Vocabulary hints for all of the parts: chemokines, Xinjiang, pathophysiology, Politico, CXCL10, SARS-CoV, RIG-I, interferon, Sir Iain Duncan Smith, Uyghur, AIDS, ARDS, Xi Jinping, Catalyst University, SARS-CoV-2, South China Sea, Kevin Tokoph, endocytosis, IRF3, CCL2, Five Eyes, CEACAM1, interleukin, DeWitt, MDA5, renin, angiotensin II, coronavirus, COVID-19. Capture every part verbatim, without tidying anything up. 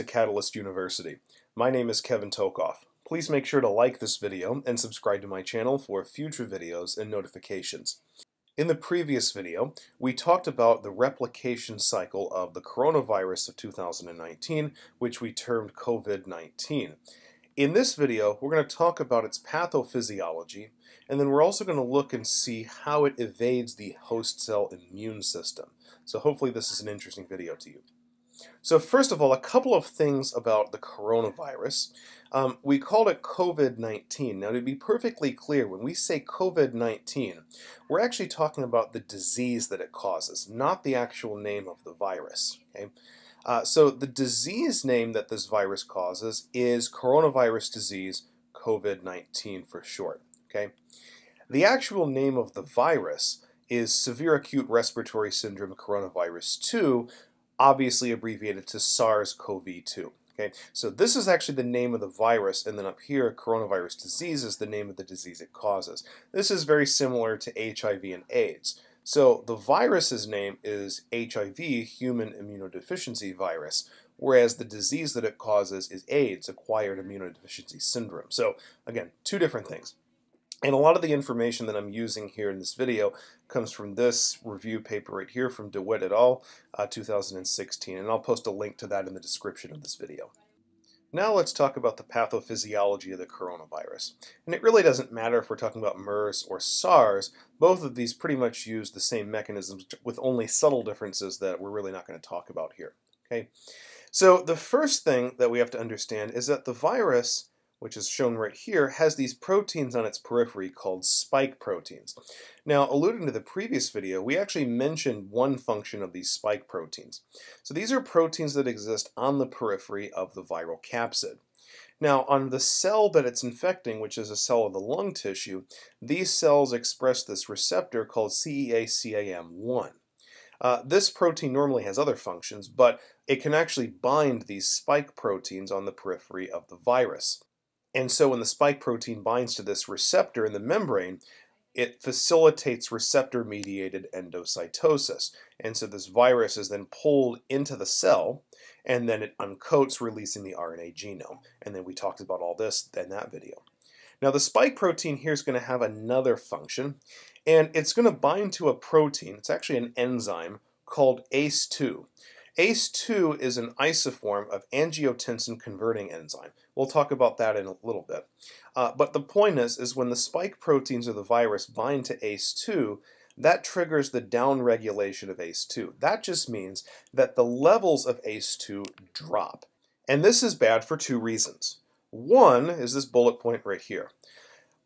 to Catalyst University. My name is Kevin Tokoph. Please make sure to like this video and subscribe to my channel for future videos and notifications. In the previous video, we talked about the replication cycle of the coronavirus of two thousand nineteen, which we termed COVID nineteen. In this video, we're going to talk about its pathophysiology, and then we're also going to look and see how it evades the host cell immune system. So hopefully this is an interesting video to you. So first of all, a couple of things about the coronavirus. Um, we called it COVID nineteen. Now, to be perfectly clear, when we say COVID nineteen, we're actually talking about the disease that it causes, not the actual name of the virus. Okay? Uh, so the disease name that this virus causes is coronavirus disease, COVID nineteen for short. Okay? The actual name of the virus is severe acute respiratory syndrome coronavirus two, obviously abbreviated to SARS CoV two. Okay, so this is actually the name of the virus, and then up here, coronavirus disease is the name of the disease it causes. This is very similar to H I V and AIDS. So the virus's name is H I V, human immunodeficiency virus, whereas the disease that it causes is AIDS, acquired immunodeficiency syndrome. So again, two different things. And a lot of the information that I'm using here in this video comes from this review paper right here from DeWitt et al. Uh, two thousand sixteen, and I'll post a link to that in the description of this video. Now let's talk about the pathophysiology of the coronavirus. And it really doesn't matter if we're talking about MERS or SARS. Both of these pretty much use the same mechanisms with only subtle differences that we're really not going to talk about here. Okay? So the first thing that we have to understand is that the virus, which is shown right here, has these proteins on its periphery called spike proteins. Now, alluding to the previous video, we actually mentioned one function of these spike proteins. So these are proteins that exist on the periphery of the viral capsid. Now, on the cell that it's infecting, which is a cell of the lung tissue, these cells express this receptor called C E A C A M one. Uh, this protein normally has other functions, but it can actually bind these spike proteins on the periphery of the virus. And so when the spike protein binds to this receptor in the membrane, it facilitates receptor-mediated endocytosis. And so this virus is then pulled into the cell, and then it uncoats, releasing the R N A genome. And then we talked about all this in that video. Now the spike protein here is going to have another function, and it's going to bind to a protein, it's actually an enzyme, called A C E two. A C E two is an isoform of angiotensin-converting enzyme. We'll talk about that in a little bit. Uh, but the point is, is when the spike proteins of the virus bind to A C E two, that triggers the downregulation of A C E two. That just means that the levels of A C E two drop. And this is bad for two reasons. One is this bullet point right here.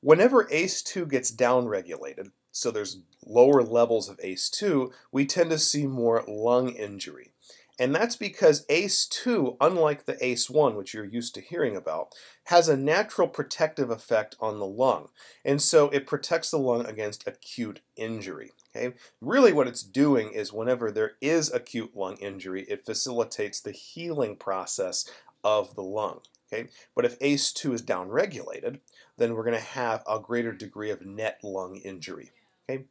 Whenever A C E two gets downregulated, so there's lower levels of A C E two, we tend to see more lung injury. And that's because A C E two, unlike the A C E one, which you're used to hearing about, has a natural protective effect on the lung. And so it protects the lung against acute injury. Okay? Really what it's doing is whenever there is acute lung injury, it facilitates the healing process of the lung. Okay? But if A C E two is downregulated, then we're going to have a greater degree of net lung injury. Okay?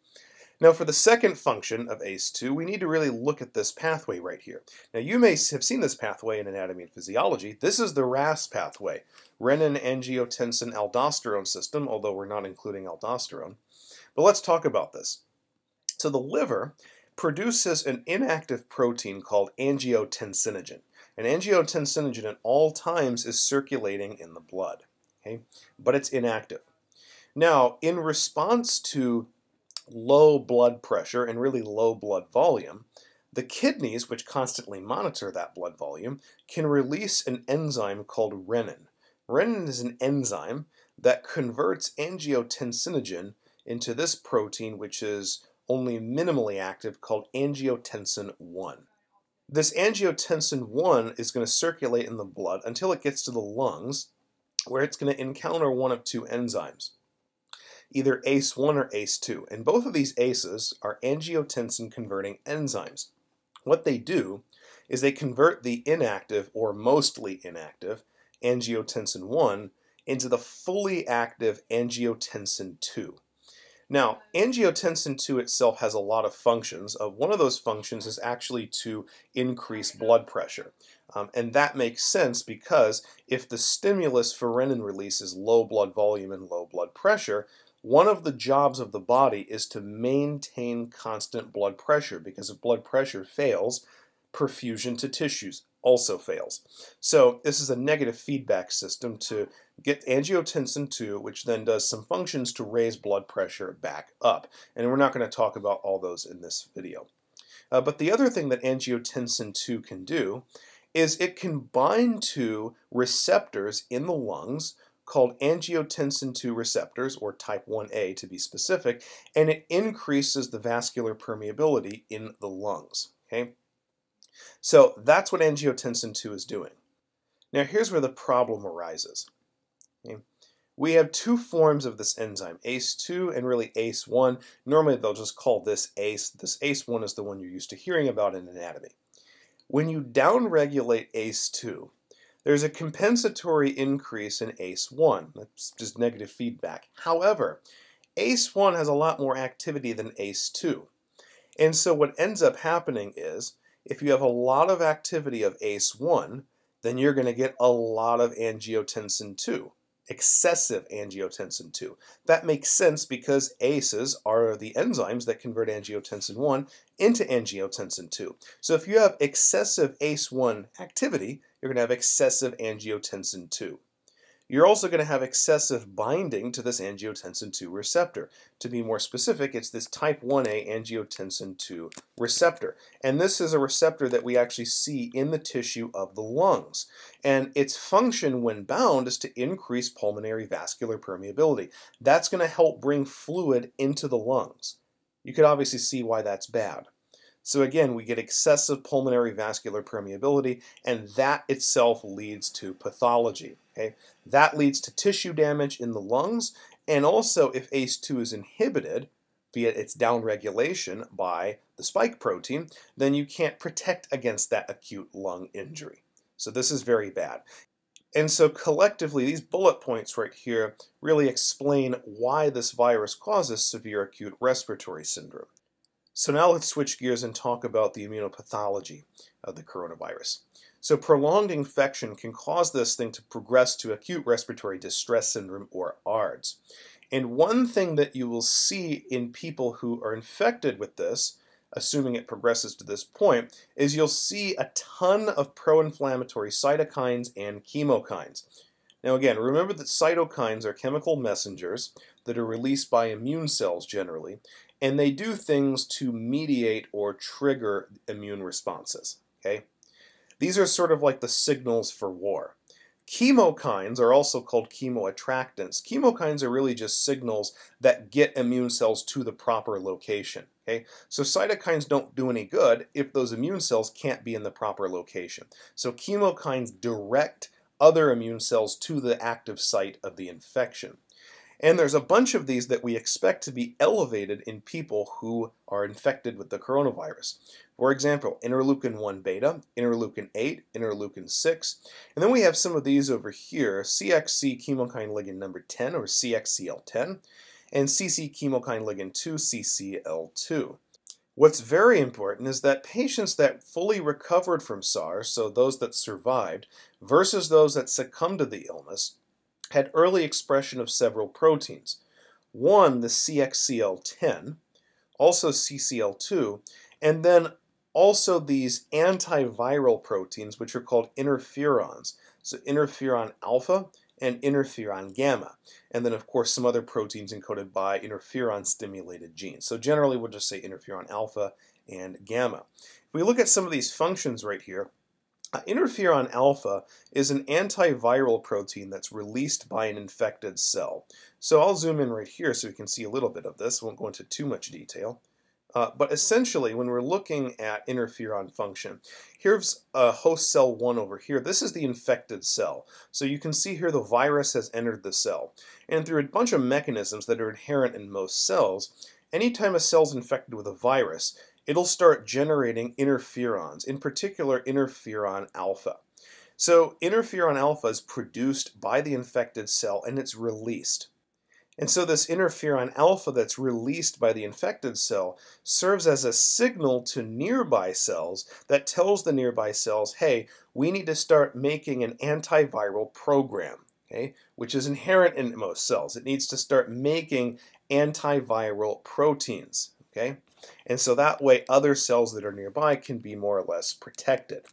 Now, for the second function of A C E two, we need to really look at this pathway right here. Now, you may have seen this pathway in anatomy and physiology. This is the R A S pathway, renin-angiotensin-aldosterone system, although we're not including aldosterone. But let's talk about this. So the liver produces an inactive protein called angiotensinogen. And angiotensinogen at all times is circulating in the blood, okay? But it's inactive. Now, in response to low blood pressure and really low blood volume, the kidneys, which constantly monitor that blood volume, can release an enzyme called renin. Renin is an enzyme that converts angiotensinogen into this protein, which is only minimally active, called angiotensin one. This angiotensin one is going to circulate in the blood until it gets to the lungs, where it's going to encounter one of two enzymes, either A C E one or A C E two. And both of these ACEs are angiotensin-converting enzymes. What they do is they convert the inactive, or mostly inactive, angiotensin one into the fully active angiotensin two. Now, angiotensin two itself has a lot of functions. Uh, one of those functions is actually to increase blood pressure. Um, and that makes sense because if the stimulus for renin release is low blood volume and low blood pressure, one of the jobs of the body is to maintain constant blood pressure, because if blood pressure fails, perfusion to tissues also fails. So this is a negative feedback system to get angiotensin two, which then does some functions to raise blood pressure back up. And we're not going to talk about all those in this video. Uh, but the other thing that angiotensin two can do is it can bind to receptors in the lungs called angiotensin two receptors, or type one A to be specific, and it increases the vascular permeability in the lungs. Okay? So that's what angiotensin two is doing. Now here's where the problem arises. Okay? We have two forms of this enzyme, A C E two and really A C E one. Normally they'll just call this A C E. This A C E one is the one you're used to hearing about in anatomy. When you downregulate A C E two, there's a compensatory increase in A C E one. That's just negative feedback. However, A C E one has a lot more activity than A C E two. And so what ends up happening is, if you have a lot of activity of A C E one, then you're going to get a lot of angiotensin two, excessive angiotensin two. That makes sense because A C Es are the enzymes that convert angiotensin one into angiotensin two. So if you have excessive A C E one activity, you're going to have excessive angiotensin two. You're also going to have excessive binding to this angiotensin two receptor. To be more specific, it's this type one A angiotensin two receptor. And this is a receptor that we actually see in the tissue of the lungs. And its function when bound is to increase pulmonary vascular permeability. That's going to help bring fluid into the lungs. You could obviously see why that's bad. So again, we get excessive pulmonary vascular permeability, and that itself leads to pathology. Okay? That leads to tissue damage in the lungs, and also if A C E two is inhibited via its downregulation by the spike protein, then you can't protect against that acute lung injury. So this is very bad. And so collectively, these bullet points right here really explain why this virus causes severe acute respiratory syndrome. So now let's switch gears and talk about the immunopathology of the coronavirus. So prolonged infection can cause this thing to progress to acute respiratory distress syndrome, or A R D S. And one thing that you will see in people who are infected with this, assuming it progresses to this point, is you'll see a ton of pro-inflammatory cytokines and chemokines. Now again, remember that cytokines are chemical messengers that are released by immune cells generally, and they do things to mediate or trigger immune responses. Okay? These are sort of like the signals for war. Chemokines are also called chemoattractants. Chemokines are really just signals that get immune cells to the proper location. Okay? So cytokines don't do any good if those immune cells can't be in the proper location. So chemokines direct other immune cells to the active site of the infection. And there's a bunch of these that we expect to be elevated in people who are infected with the coronavirus. For example, interleukin one beta, interleukin eight, interleukin six. And then we have some of these over here, C X C chemokine ligand number ten, or C X C L ten, and C C chemokine ligand two, C C L two. What's very important is that patients that fully recovered from SARS, so those that survived, versus those that succumbed to the illness, had early expression of several proteins. One, the C X C L ten, also C C L two, and then also these antiviral proteins, which are called interferons. So interferon alpha and interferon gamma. And then, of course, some other proteins encoded by interferon-stimulated genes. So generally, we'll just say interferon alpha and gamma. If we look at some of these functions right here, Uh, interferon alpha is an antiviral protein that's released by an infected cell. So I'll zoom in right here so we can see a little bit of this. Won't go into too much detail. Uh, but essentially, when we're looking at interferon function, here's uh, host cell one over here. This is the infected cell. So you can see here the virus has entered the cell. And through a bunch of mechanisms that are inherent in most cells, anytime a cell's infected with a virus, it'll start generating interferons, in particular interferon alpha. So interferon alpha is produced by the infected cell and it's released. And so this interferon alpha that's released by the infected cell serves as a signal to nearby cells that tells the nearby cells, hey, we need to start making an antiviral program, okay, which is inherent in most cells. It needs to start making antiviral proteins, okay? And so that way other cells that are nearby can be more or less protected.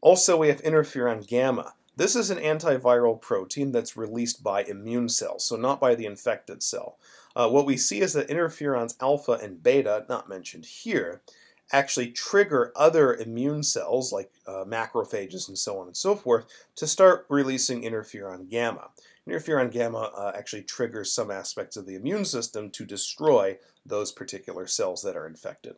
Also, we have interferon gamma. This is an antiviral protein that's released by immune cells, so not by the infected cell. Uh, what we see is that interferons alpha and beta, not mentioned here, actually trigger other immune cells like uh, macrophages and so on and so forth to start releasing interferon gamma. Interferon gamma uh, actually triggers some aspects of the immune system to destroy those particular cells that are infected.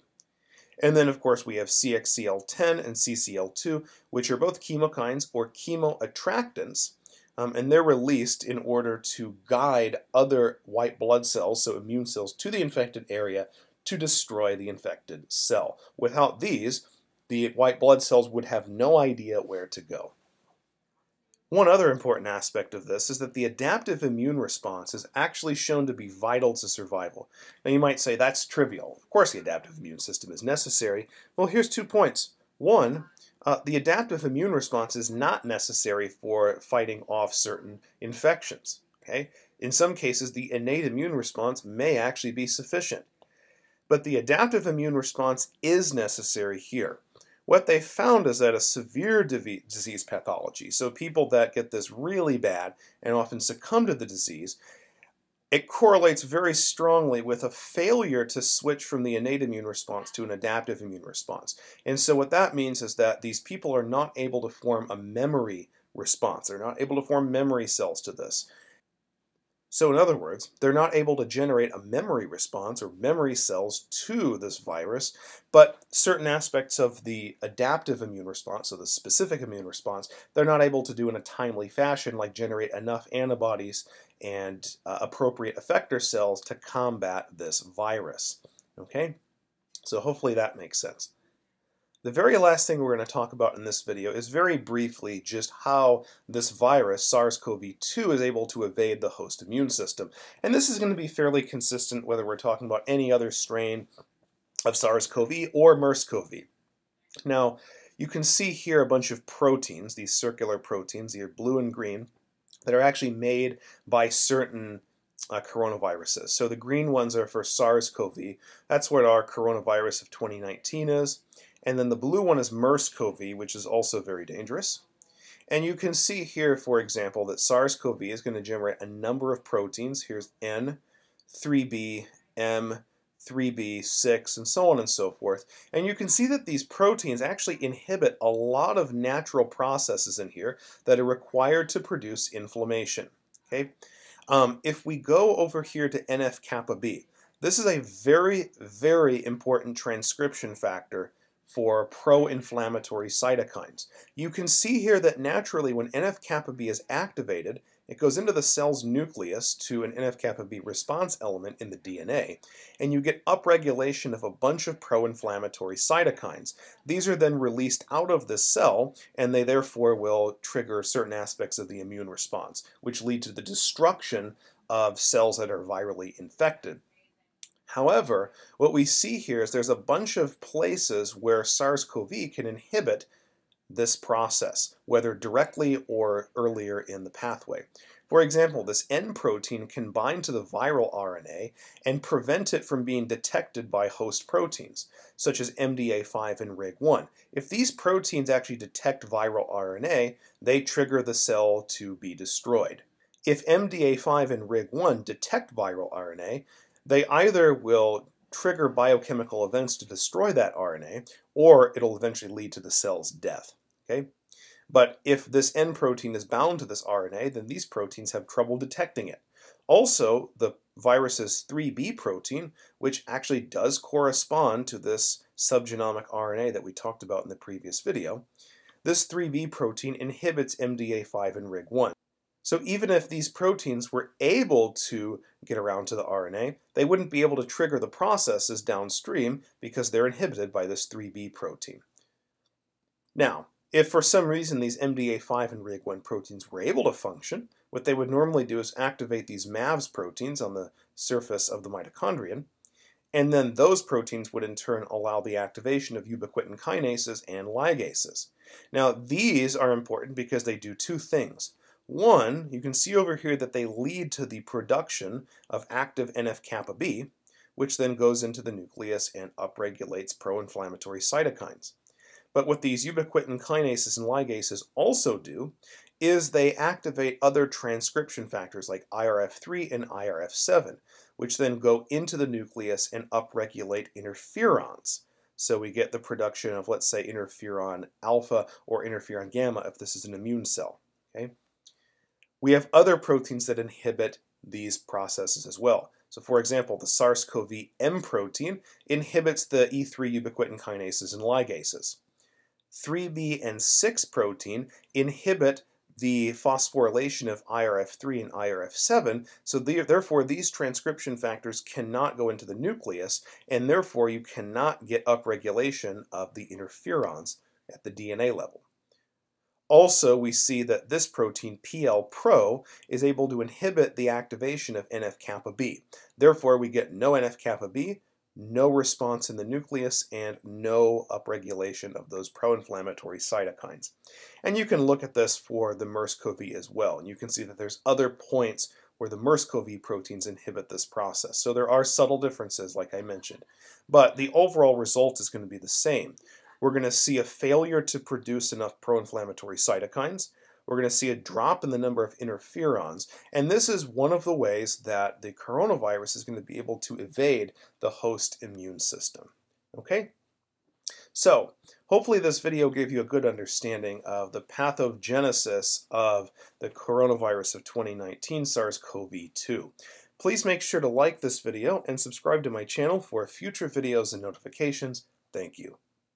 And then, of course, we have C X C L ten and C C L two, which are both chemokines or chemoattractants, um, and they're released in order to guide other white blood cells, so immune cells, to the infected area to destroy the infected cell. Without these, the white blood cells would have no idea where to go. One other important aspect of this is that the adaptive immune response is actually shown to be vital to survival. Now you might say that's trivial. Of course the adaptive immune system is necessary. Well, here's two points. One, uh, the adaptive immune response is not necessary for fighting off certain infections. Okay? In some cases, the innate immune response may actually be sufficient. But the adaptive immune response is necessary here. What they found is that a severe disease pathology, so people that get this really bad and often succumb to the disease, it correlates very strongly with a failure to switch from the innate immune response to an adaptive immune response. And so what that means is that these people are not able to form a memory response. They're not able to form memory cells to this. So in other words, they're not able to generate a memory response or memory cells to this virus, but certain aspects of the adaptive immune response, so the specific immune response, they're not able to do in a timely fashion, like generate enough antibodies and uh, appropriate effector cells to combat this virus. Okay? So hopefully that makes sense. The very last thing we're going to talk about in this video is very briefly just how this virus, SARS CoV two, is able to evade the host immune system. And this is going to be fairly consistent whether we're talking about any other strain of SARS CoV or MERS CoV. Now, you can see here a bunch of proteins, these circular proteins, these are blue and green, that are actually made by certain Uh, coronaviruses. So the green ones are for SARS CoV. That's what our coronavirus of twenty nineteen is. And then the blue one is MERS CoV, which is also very dangerous. And you can see here, for example, that SARS CoV is going to generate a number of proteins. Here's N, three B, M, three B, six, and so on and so forth. And you can see that these proteins actually inhibit a lot of natural processes in here that are required to produce inflammation. Okay? Um, if we go over here to N F kappa B, this is a very, very important transcription factor for pro-inflammatory cytokines. You can see here that naturally when N F kappa B is activated, it goes into the cell's nucleus to an N F kappa B response element in the D N A, and you get upregulation of a bunch of pro-inflammatory cytokines. These are then released out of the cell, and they therefore will trigger certain aspects of the immune response, which lead to the destruction of cells that are virally infected. However, what we see here is there's a bunch of places where SARS CoV can inhibit this process, whether directly or earlier in the pathway. For example, this N protein can bind to the viral R N A and prevent it from being detected by host proteins, such as M D A five and rig I. If these proteins actually detect viral R N A, they trigger the cell to be destroyed. If M D A five and rig I detect viral R N A, they either will trigger biochemical events to destroy that R N A, or it'll eventually lead to the cell's death. Okay? But if this N protein is bound to this R N A, then these proteins have trouble detecting it. Also, the virus's three B protein, which actually does correspond to this subgenomic R N A that we talked about in the previous video, this three B protein inhibits M D A five and rig I. So even if these proteins were able to get around to the R N A, they wouldn't be able to trigger the processes downstream because they're inhibited by this three B protein. Now, if for some reason these M D A five and rig I proteins were able to function, what they would normally do is activate these M A V S proteins on the surface of the mitochondrion, and then those proteins would in turn allow the activation of ubiquitin kinases and ligases. Now these are important because they do two things. One, you can see over here that they lead to the production of active N F kappa B, which then goes into the nucleus and upregulates pro-inflammatory cytokines. But what these ubiquitin kinases and ligases also do is they activate other transcription factors like I R F three and I R F seven, which then go into the nucleus and upregulate interferons. So we get the production of, let's say, interferon alpha or interferon gamma if this is an immune cell. Okay? We have other proteins that inhibit these processes as well. So for example, the SARS CoV M protein inhibits the E three ubiquitin kinases and ligases. three B and six protein inhibit the phosphorylation of I R F three and I R F seven, so the, therefore these transcription factors cannot go into the nucleus, and therefore you cannot get upregulation of the interferons at the D N A level. Also, we see that this protein, P L pro, is able to inhibit the activation of N F kappa B. Therefore, we get no N F kappa B, no response in the nucleus, and no upregulation of those pro-inflammatory cytokines. And you can look at this for the MERS CoV as well, and you can see that there's other points where the MERS CoV proteins inhibit this process. So there are subtle differences, like I mentioned. But the overall result is going to be the same. We're going to see a failure to produce enough pro-inflammatory cytokines. We're going to see a drop in the number of interferons. And this is one of the ways that the coronavirus is going to be able to evade the host immune system. Okay? So, hopefully this video gave you a good understanding of the pathogenesis of the coronavirus of twenty nineteen, SARS CoV two. Please make sure to like this video and subscribe to my channel for future videos and notifications. Thank you.